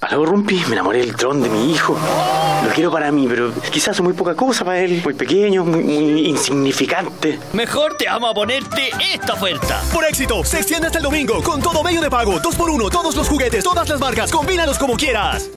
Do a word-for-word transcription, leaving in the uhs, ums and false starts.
Aló, Rumpi, me enamoré del Tron de mi hijo. Lo quiero para mí, pero quizás es muy poca cosa para él. Muy pequeño, muy, muy insignificante. Mejor te vamos a ponerte esta oferta. Por Éxito, se extiende hasta el domingo con todo medio de pago. dos por uno, todos los juguetes, todas las marcas. Combínalos como quieras.